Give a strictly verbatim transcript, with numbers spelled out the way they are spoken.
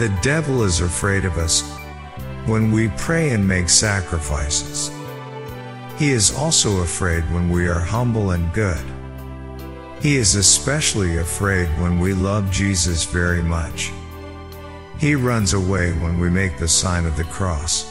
The devil is afraid of us when we pray and make sacrifices. He is also afraid when we are humble and good. He is especially afraid when we love Jesus very much. He runs away when we make the sign of the cross.